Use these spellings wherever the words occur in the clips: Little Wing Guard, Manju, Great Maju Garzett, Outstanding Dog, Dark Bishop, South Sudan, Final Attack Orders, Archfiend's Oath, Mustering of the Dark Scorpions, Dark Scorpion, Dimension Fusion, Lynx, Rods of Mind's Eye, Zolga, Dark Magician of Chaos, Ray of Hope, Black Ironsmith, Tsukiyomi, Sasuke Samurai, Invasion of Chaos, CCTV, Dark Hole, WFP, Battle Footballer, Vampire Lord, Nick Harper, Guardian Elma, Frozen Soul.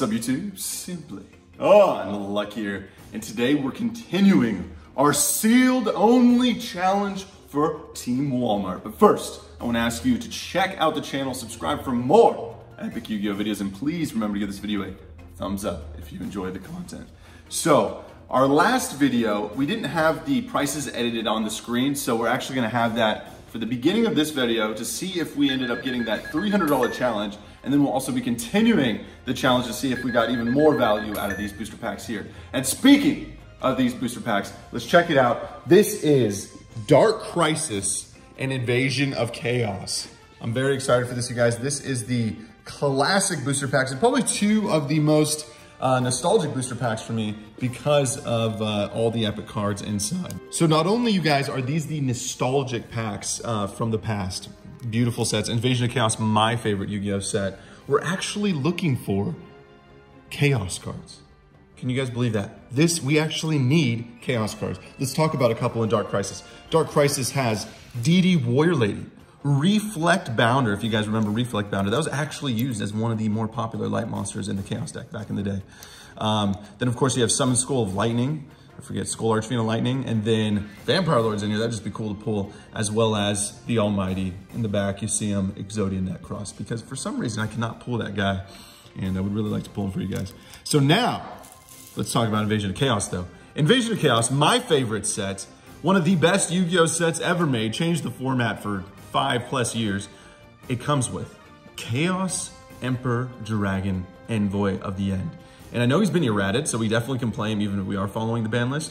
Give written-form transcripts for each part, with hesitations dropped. What's up YouTube? Simply Unlucky here, and today we're continuing our sealed only challenge for Team Walmart. But first, I want to ask you to check out the channel, subscribe for more epic Yu-Gi-Oh videos, and please remember to give this video a thumbs up if you enjoy the content. So, our last video, we didn't have the prices edited on the screen, so we're actually going to have that for the beginning of this video to see if we ended up getting that $300 challenge. And then we'll also be continuing the challenge to see if we got even more value out of these booster packs here. And speaking of these booster packs, let's check it out. This is Dark Crisis and Invasion of Chaos. I'm very excited for this, you guys. This is the classic booster packs and probably two of the most nostalgic booster packs for me because of all the epic cards inside. So not only, you guys, are these the nostalgic packs from the past, beautiful sets. Invasion of Chaos, my favorite Yu-Gi-Oh set. We're actually looking for Chaos cards. Can you guys believe that? This, we actually need Chaos cards. Let's talk about a couple in Dark Crisis. Dark Crisis has DD Warrior Lady, Reflect Bounder. If you guys remember Reflect Bounder, that was actually used as one of the more popular light monsters in the Chaos deck back in the day. Then of course you have Skull of Lightning. I forget, Skull Archfiend of Lightning, and then Vampire Lords in here. That'd just be cool to pull, as well as the Almighty. In the back, you see him, Exodia Netcross, because for some reason I cannot pull that guy, and I would really like to pull him for you guys. So now, let's talk about Invasion of Chaos, though. Invasion of Chaos, my favorite set, one of the best Yu-Gi-Oh sets ever made, changed the format for 5+ years. It comes with Chaos Emperor Dragon Envoy of the End. And I know he's been errated, so we definitely can play him even if we are following the ban list.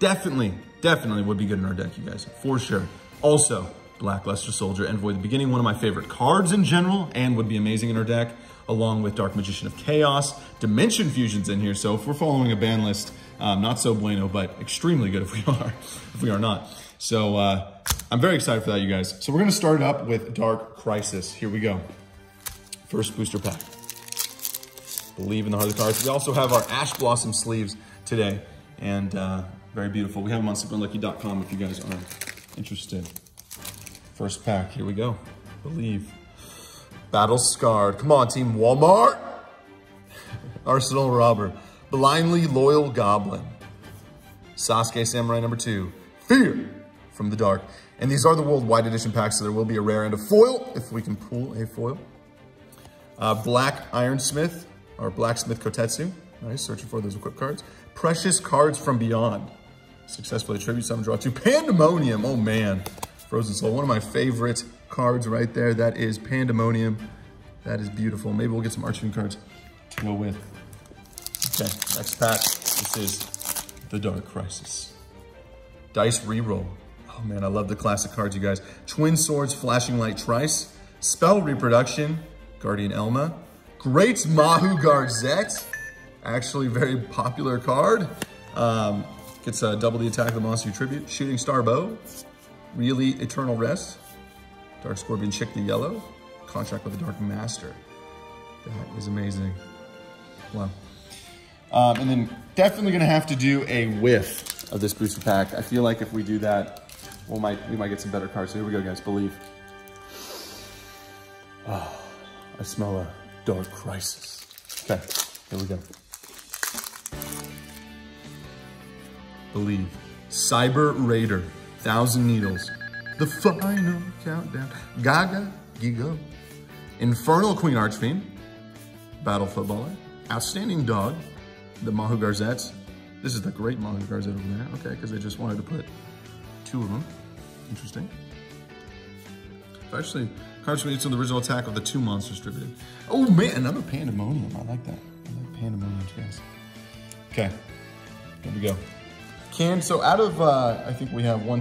Definitely would be good in our deck, you guys, for sure. Also, Black Luster Soldier Envoy of the Beginning, one of my favorite cards in general, and would be amazing in our deck, along with Dark Magician of Chaos, Dimension Fusion's in here, so if we're following a ban list, not so bueno, but extremely good if we are, not. So, I'm very excited for that, you guys. So we're gonna start it up with Dark Crisis. Here we go. First booster pack. Believe in the heart of the cards. We also have our Ash Blossom sleeves today, and very beautiful. We have them on superlucky.com if you guys are interested. First pack, here we go. Believe. Battle Scarred. Come on, Team Walmart. Arsenal Robber. Blindly Loyal Goblin. Sasuke Samurai #2. Fear from the Dark. And these are the worldwide edition packs, so there will be a rare and a foil, if we can pull a foil. Black Ironsmith. Our Blacksmith Kotetsu, nice, searching for those equip cards. Precious Cards from Beyond, successfully tribute summon, draw 2. Pandemonium, oh man, Frozen Soul, one of my favorite cards right there. That is Pandemonium, that is beautiful. Maybe we'll get some Archfiend cards to go with. Okay, next pack, this is the Dark Crisis. Dice Reroll, oh man, I love the classic cards, you guys. Twin Swords, Flashing Light Trice, Spell Reproduction, Guardian Elma, Great Maju Garzett, actually very popular card. Gets double the attack of the monster you tribute. Shooting Star Bow, really Eternal Rest. Dark Scorpion, Chick the Yellow, Contract with the Dark Master. That is amazing. Wow. And then definitely gonna have to do a whiff of this booster pack. I feel like if we do that, we might get some better cards. So here we go, guys. Believe. Oh, I smell a Dark Crisis. Okay, here we go. Believe. Cyber Raider, Thousand Needles, The Final Countdown, Gaga Gigo, Infernal Queen Archfiend, Battle Footballer, Outstanding Dog, the Maju Garzett. This is the Great Maju Garzett over there. Okay, because they just wanted to put two of them. Interesting. Actually, cards from each of the original attack of the two monsters distributed. Oh man, another Pandemonium. I like that. I like Pandemonium, guys. Okay, here we go. So out of, I think we have 9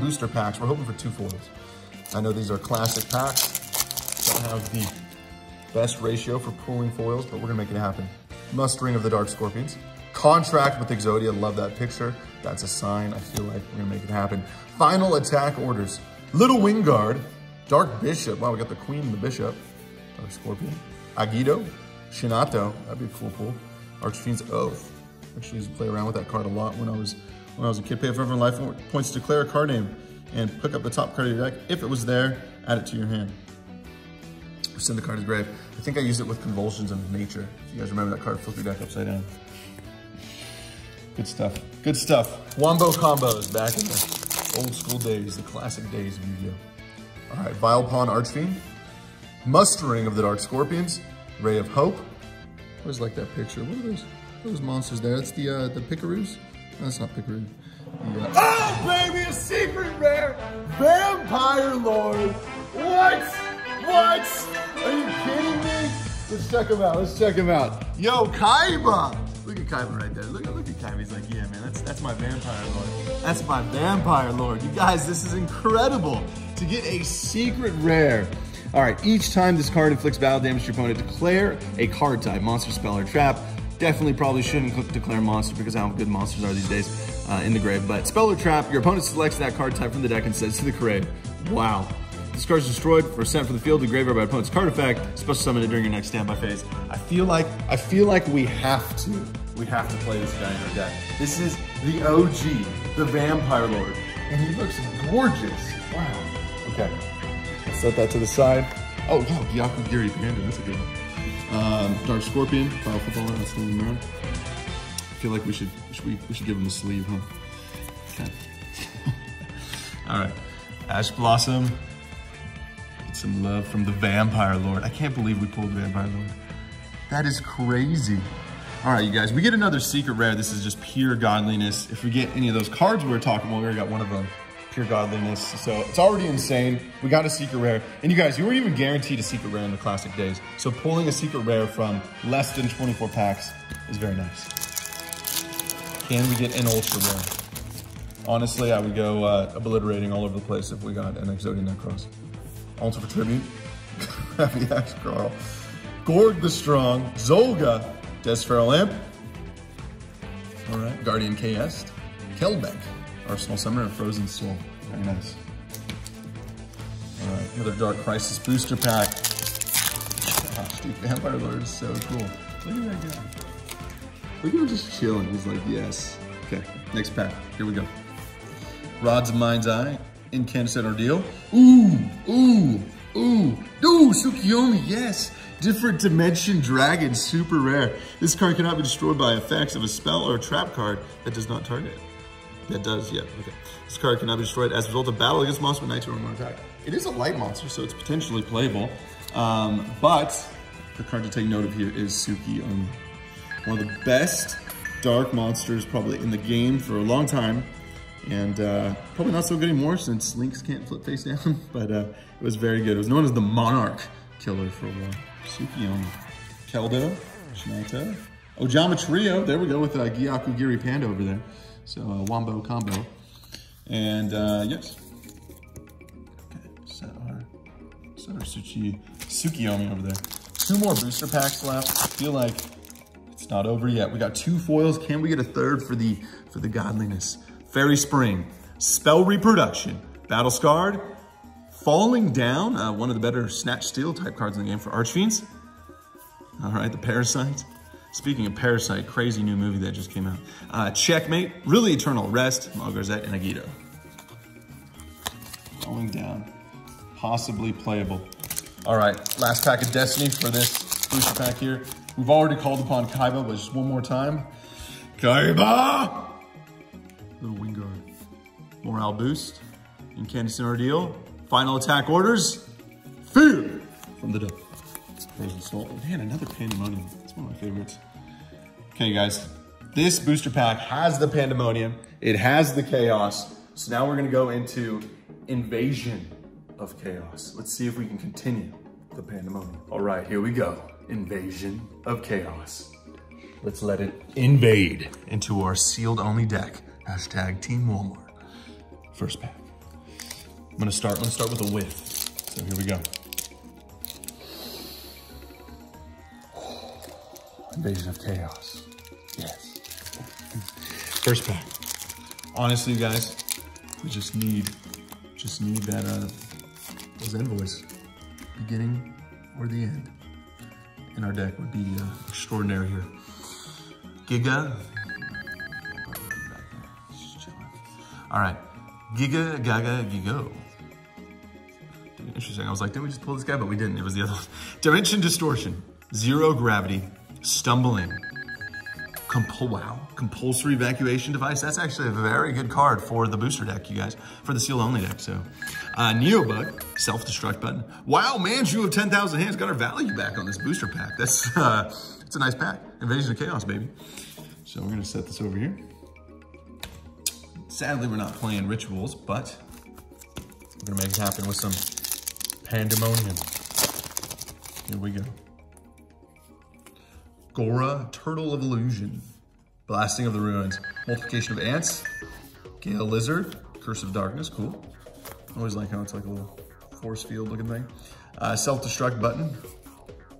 booster packs. We're hoping for 2 foils. I know these are classic packs. Don't have the best ratio for pulling foils, but we're gonna make it happen. Mustering of the Dark Scorpions. Contract with Exodia, love that picture. That's a sign, I feel like we're gonna make it happen. Final Attack Orders. Little Wing Guard, Dark Bishop. Wow, we got the Queen and the Bishop. Dark Scorpion. Agido, Shinato, that'd be a cool pull. Archfiend's Oath. Actually used to play around with that card a lot when I was a kid. Pay a forever life points to declare a card name and pick up the top card of your deck. If it was there, add it to your hand. Send the card to the grave. I think I used it with Convulsions of Nature. If you guys remember that card, flip your deck upside down. Good stuff. Good stuff. Wombo combos back in the old school days, the classic days of Yu-Gi-Oh! All right, Vilepon Archfiend. Mustering of the Dark Scorpions. Ray of Hope. I always like that picture. What are those? What are those monsters there? That's the Pickaroos? No, that's not Pickaroo. Yeah. Oh, baby, a secret rare! Vampire Lord! What? What? Are you kidding me? Let's check him out, let's check him out. Yo, Kaiba! Look at Kaiba right there. Look at Kaiba, he's like, yeah, man, that's my Vampire Lord. That's my Vampire Lord. You guys, this is incredible to get a secret rare. All right, each time this card inflicts battle damage to your opponent, declare a card type, monster, spell, or trap. Definitely probably shouldn't declare monster because how good monsters are these days in the grave. But spell or trap, your opponent selects that card type from the deck and sends to the grave. Wow. This card is destroyed or sent from the field to the graveyard by opponent's card effect. Special summon it during your next standby phase. I feel like we have to play this guy in our deck. This is the OG, the Vampire Lord. And he looks gorgeous. Wow. Okay. Let's set that to the side. Oh, yeah, Gyakugiri Panda, that's a good one. Dark Scorpion, File Footballer, that's the one around. I feel like we should give him a sleeve, huh? Okay. Alright. Ash Blossom. Get some love from the Vampire Lord. I can't believe we pulled Vampire Lord. That is crazy. Alright, you guys, we get another secret rare. This is just pure godliness. If we get any of those cards we were talking about, we already got one of them. Pure godliness. So it's already insane. We got a secret rare. And you guys, you weren't even guaranteed a secret rare in the classic days. So pulling a secret rare from less than 24 packs is very nice. Can we get an ultra rare? Honestly, I would go obliterating all over the place if we got an Exodia Necros. Also for tribute, Crappy Axe Carl. Gorg the Strong, Zolga, Desferal Amp. All right, Guardian KS, Kelbeck. Arsenal Summer and Frozen Soul. Very nice. All right, another Dark Crisis booster pack. Gosh, dude, Vampire Lord is so cool. Look at that guy. Look at him just chilling. He's like, yes. Okay, next pack. Here we go. Rods of Mind's Eye, Incandescent Ordeal. Ooh, Tsukiyomi, yes. Different Dimension Dragon, super rare. This card cannot be destroyed by effects of a spell or a trap card that does not target it. That does, yeah, okay. This card cannot be destroyed as a result of battle against monster with 19 or more attack. It is a light monster, so it's potentially playable. But the card to take note of here is Tsukiyomi. One of the best dark monsters probably in the game for a long time. And probably not so good anymore since Lynx can't flip face down, but it was very good. It was known as the Monarch Killer for a while. Tsukiyomi. Keldo, Shinaito, Ojama Trio. There we go with Gyakugiri Panda over there. So a wombo combo, and yes. Okay, set our Tsukiyomi over there. Two more booster packs left. I feel like it's not over yet. We got two foils. Can we get a third for the godliness? Fairy Spring, Spell Reproduction, Battle Scarred, Falling Down. One of the better Snatch Steal type cards in the game for Archfiends. All right, the Parasite. Speaking of Parasite, crazy new movie that just came out. Checkmate, really Eternal Rest, Malgarzette, and Agito. Going down, possibly playable. All right, last pack of Destiny for this booster pack here. We've already called upon Kaiba, but just one more time. Kaiba! Little Wingard. Morale Boost, Incandescent Ordeal, Final Attack Orders, Fear from the Devil. Frozen Soul. Man, another Pandemonium. It's one of my favorites. Okay, guys. This booster pack has the Pandemonium. It has the Chaos. So now we're gonna go into Invasion of Chaos. Let's see if we can continue the Pandemonium. All right, here we go. Invasion of Chaos. Let's let it invade into our sealed only deck. Hashtag Team Walmart. First pack. I'm gonna start with a whiff. So here we go. Invasion of Chaos. Yes. First pack. Honestly, you guys, we just need that those envoys, beginning or the end, in our deck would be extraordinary here. Giga. All right, Gaga Gigo. Interesting. I was like, didn't we just pull this guy? But we didn't. It was the other one. Dimension Distortion. Zero gravity. Stumbling. Wow. Compulsory Evacuation Device. That's actually a very good card for the booster deck, you guys. For the seal only deck, so. Neobug. Self-destruct button. Wow, Manju of 10,000 hands got our value back on this booster pack. That's it's a nice pack. Invasion of Chaos, baby. So we're going to set this over here. Sadly, we're not playing Rituals, but we're going to make it happen with some Pandemonium. Here we go. Gora, Turtle of Illusion, Blasting of the Ruins, Multiplication of Ants, Gale Lizard, Curse of Darkness, cool. I always like how it's like a little force field looking thing. Self-destruct button.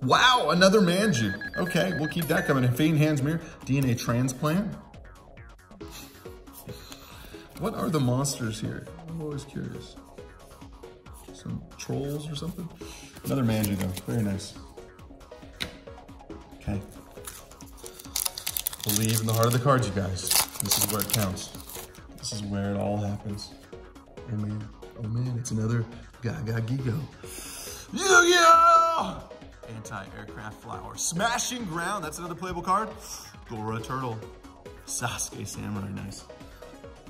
Wow, another Manju. Okay, we'll keep that coming. Feigned Hands Mirror, DNA Transplant. What are the monsters here? I'm always curious. Some trolls or something? Another Manju though, very nice. Okay. Believe in the heart of the cards, you guys. This is where it counts. This is where it all happens. Oh man, it's another Gaga Gigo. Yeah! Anti-aircraft flower. Smashing Ground, that's another playable card. Gora Turtle. Sasuke Samurai, nice.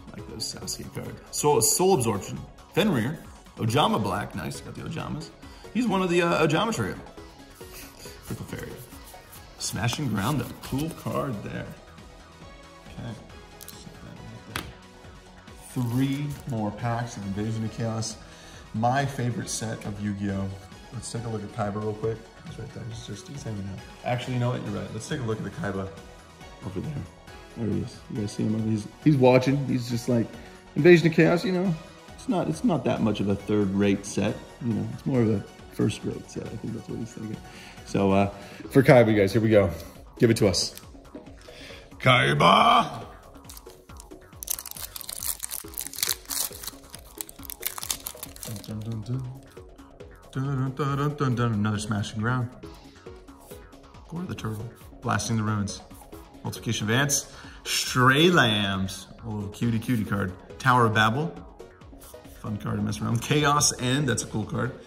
I like those Sasuke cards. Soul Absorption. Fenrir. Ojama Black, nice, got the Ojamas. He's one of the Ojama trio. Purple Fairy. Smashing Ground, that cool card there. Okay, set that right there. Three more packs of Invasion of Chaos. My favorite set of Yu-Gi-Oh! Let's take a look at Kaiba real quick. It's right there, he's hanging out. Actually, you know what, you're right. Let's take a look at the Kaiba over there. There he is, you guys see him over there? He's watching, he's just like, Invasion of Chaos, you know, it's not that much of a third-rate set, you know, it's more of a first-rate set, I think that's what he's thinking. So, for Kaiba, you guys, here we go. Give it to us. Kaiba! Dun, dun, dun, dun. Dun, dun, dun, dun, dun. Another Smashing Ground. Gore the Turtle. Blasting the Ruins. Multiplication of Ants. Stray Lambs. A little cutie card. Tower of Babel. Fun card to mess around with. Chaos End. That's a cool card.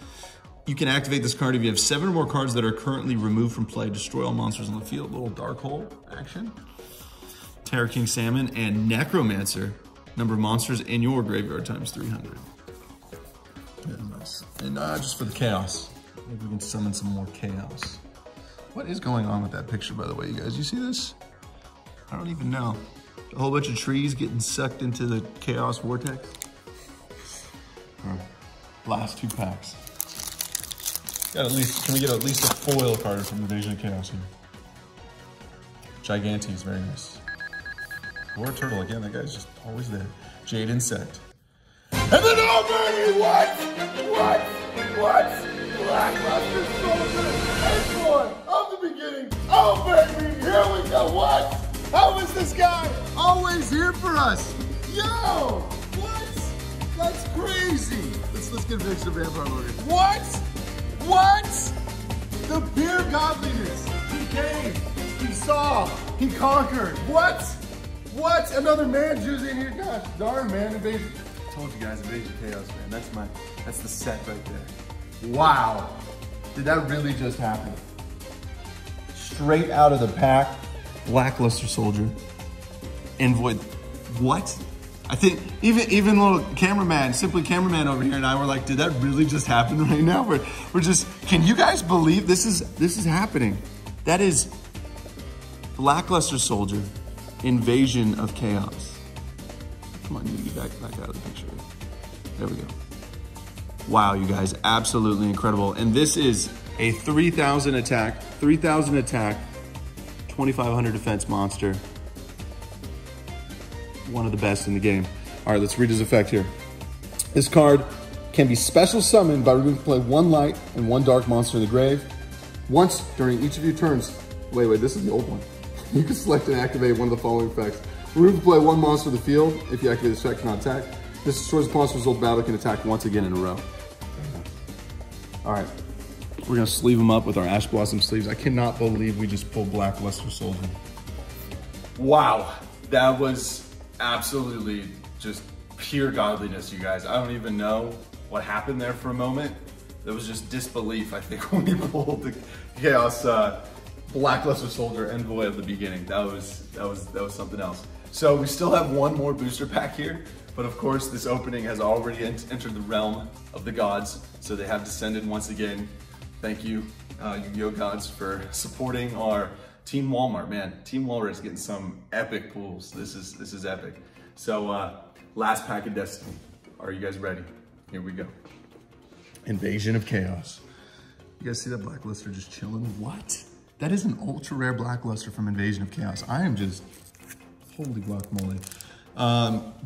You can activate this card if you have 7 or more cards that are currently removed from play. Destroy all monsters on the field. Little Dark Hole action. Terror King Salmon and Necromancer. Number of monsters in your graveyard times 300. That's nice. And just for the chaos. Maybe we can summon some more chaos. What is going on with that picture, by the way, you guys? You see this? I don't even know. A whole bunch of trees getting sucked into the chaos vortex. All right. Last two packs. Got at least, can we get at least a foil card from Invasion of Chaos here? Gigantes, very nice. War Turtle, again, that guy's just always there. Jade Insect. And then, oh baby, what? Black Luster Soldier Envoy of the Beginning. Oh baby, here we go, what? How is this guy always here for us? Yo, what? That's crazy. Let's get a picture of Vampire Lord. What? What? The pure godliness. He came, he saw, he conquered. What? What? Another Manju's in here. Gosh darn, man. Invasion. I told you guys, Invasion Chaos, man. That's the set right there. Wow. Did that really just happen? Straight out of the pack. Black Luster Soldier. Envoy. What? I think even little cameraman, Simply Cameraman over here and I were like, did that really just happen right now? We're just, can you guys believe this is happening? That is Black Luster Soldier, Invasion of Chaos. Come on, you need to get back out of the picture. There we go. Wow, you guys, absolutely incredible. And this is a 3,000 attack, 3,000 attack, 2,500 defense monster. One of the best in the game. All right, let's read his effect here. This card can be special summoned by removing play one light and one dark monster in the grave. Once during each of your turns, wait, this is the old one. You can select and activate one of the following effects. Remove play one monster in the field. If you activate this effect, cannot attack. This destroys the monster's result battle, can attack once again in a row. All right, we're gonna sleeve him up with our Ash Blossom sleeves. I cannot believe we just pulled Black Luster Soldier. Wow, that was absolutely just pure godliness, you guys. I don't even know what happened there for a moment. There was just disbelief, I think, when we pulled the Chaos Black Luster Soldier Envoy of the Beginning. That was something else. So we still have one more booster pack here, but of course this opening has already entered the realm of the gods, so they have descended once again. Thank you, Yu-Gi-Oh gods, for supporting our Team Walmart. Man, Team Walmart is getting some epic pulls. This is epic. So last pack of destiny. Are you guys ready? Here we go. Invasion of Chaos. You guys see that Black Luster just chilling? What? That is an ultra rare Black Luster from Invasion of Chaos. I am just, holy guacamole.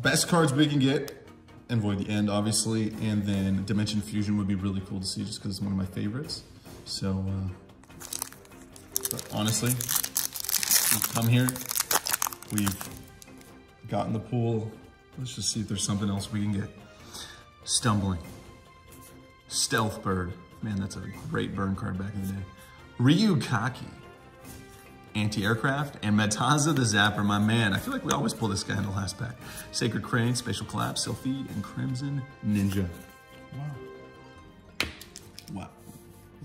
Best cards we can get, Envoy of the End, obviously, and then Dimension Fusion would be really cool to see just because it's one of my favorites. So, but honestly, we've come here, we've gotten the pool. Let's just see if there's something else we can get. Stumbling. Stealth Bird. Man, that's a great burn card back in the day. Ryukaki. Anti-aircraft, and Matanza the Zapper, my man. I feel like we always pull this guy in the last pack. Sacred Crane, Spatial Collapse, Sylphie, and Crimson Ninja. Wow. Wow.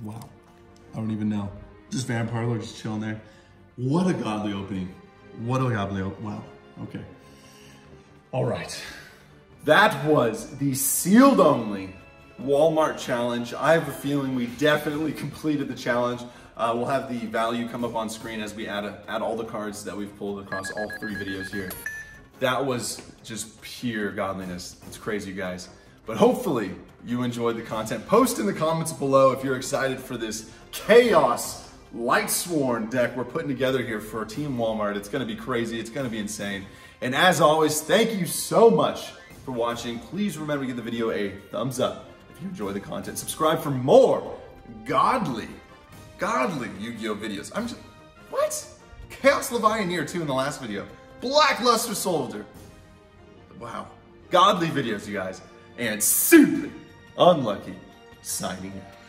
Wow. I don't even know. Just Vampire Lord just chilling there. What a godly opening. What a godly opening. Wow. Okay. All right. That was the sealed only Walmart challenge. I have a feeling we definitely completed the challenge. We'll have the value come up on screen as we add all the cards that we've pulled across all three videos here. That was just pure godliness. It's crazy, you guys. But hopefully you enjoyed the content. Post in the comments below if you're excited for this Chaos Lightsworn deck we're putting together here for Team Walmart. It's gonna be crazy, it's gonna be insane. And as always, thank you so much for watching. Please remember to give the video a thumbs up if you enjoy the content. Subscribe for more godly Yu-Gi-Oh videos. I'm just, what? Chaos Levianeer too in the last video. Black Luster Soldier. Wow. Godly videos, you guys. And super unlucky signing out.